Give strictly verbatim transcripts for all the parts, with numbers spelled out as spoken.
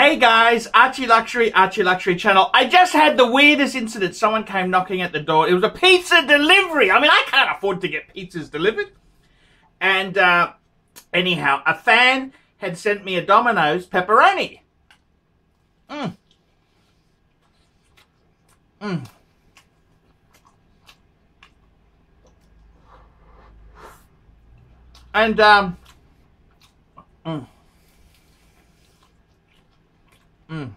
Hey guys, Archie Luxury, Archie Luxury channel. I just had the weirdest incident. Someone came knocking at the door. It was a pizza delivery. I mean, I can't afford to get pizzas delivered. And uh, anyhow, a fan had sent me a Domino's pepperoni. Mmm. Mmm. And, um... Mmm. Mm.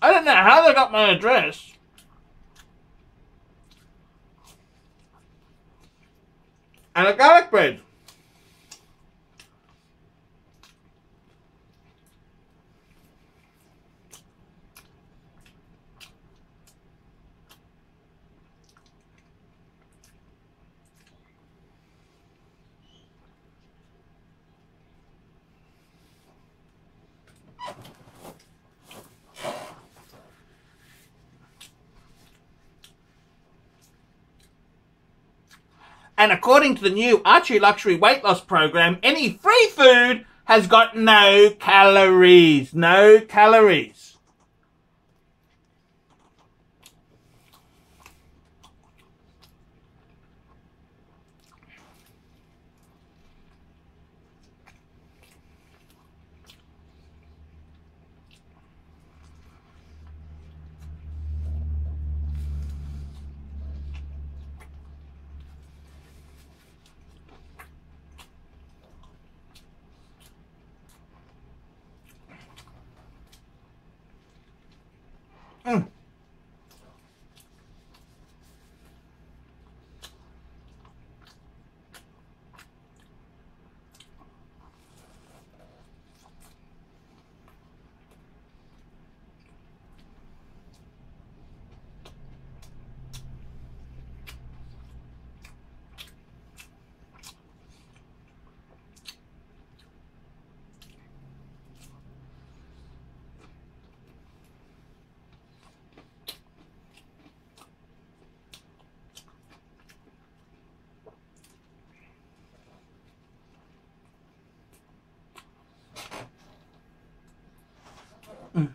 I don't know how they got my address. And a garlic bread. And according to the new Archie Luxury Weight Loss Program, any free food has got no calories. No calories. Mm.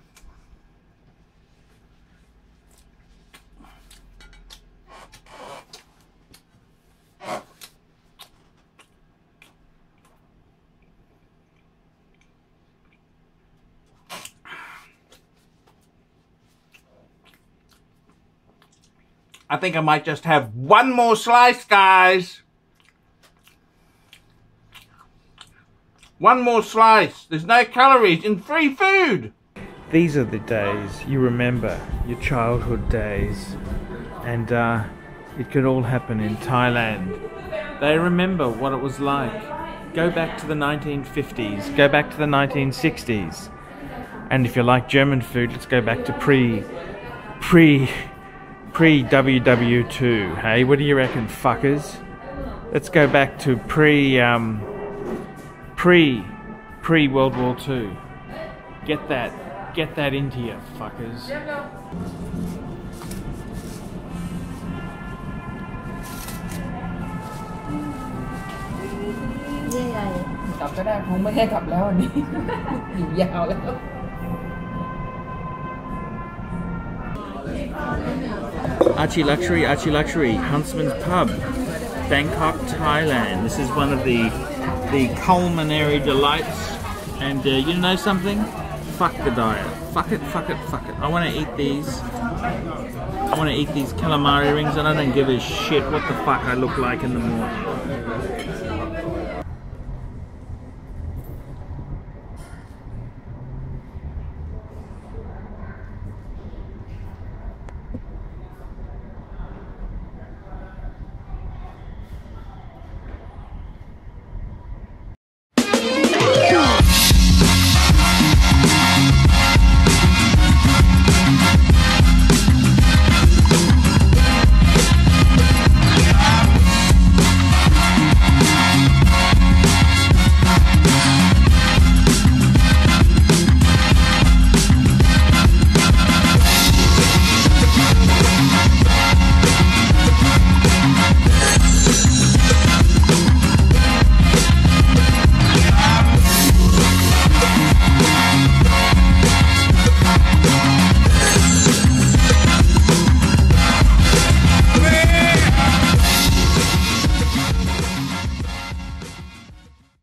I think I might just have one more slice, guys. One more slice. There's no calories in free food. These are the days you remember, your childhood days. And uh, it could all happen in Thailand. They remember what it was like. Go back to the nineteen fifties. Go back to the nineteen sixties. And if you like German food, let's go back to pre... pre... pre W W two, hey? What do you reckon, fuckers? Let's go back to pre, um, pre, pre-World War Two. Get that, get that into you, fuckers. Yeah. Archie Luxury, Archie Luxury, Huntsman's Pub, Bangkok, Thailand. This is one of the the culinary delights. And uh, you know something? Fuck the diet. Fuck it, fuck it, fuck it. I want to eat these. I want to eat these calamari rings, and I don't give a shit what the fuck I look like in the morning.